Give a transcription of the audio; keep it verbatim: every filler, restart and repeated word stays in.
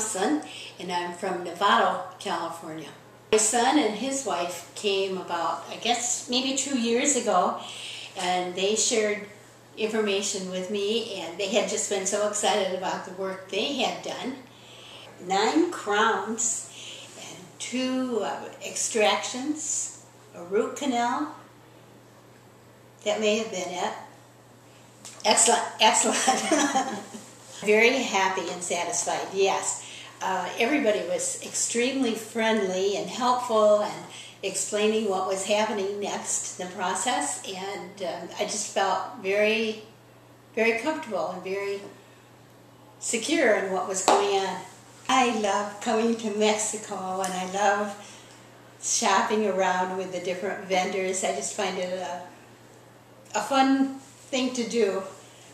Hampson, and I'm from Novato, California. My son and his wife came about, I guess, maybe two years ago, and they shared information with me, and they had just been so excited about the work they had done. Nine crowns and two uh, extractions, a root canal, that may have been it. Excellent, excellent. Very happy and satisfied, yes. Uh, everybody was extremely friendly and helpful and explaining what was happening next in the process, and um, I just felt very, very comfortable and very secure in what was going on. I love coming to Mexico, and I love shopping around with the different vendors. I just find it a, a fun thing to do.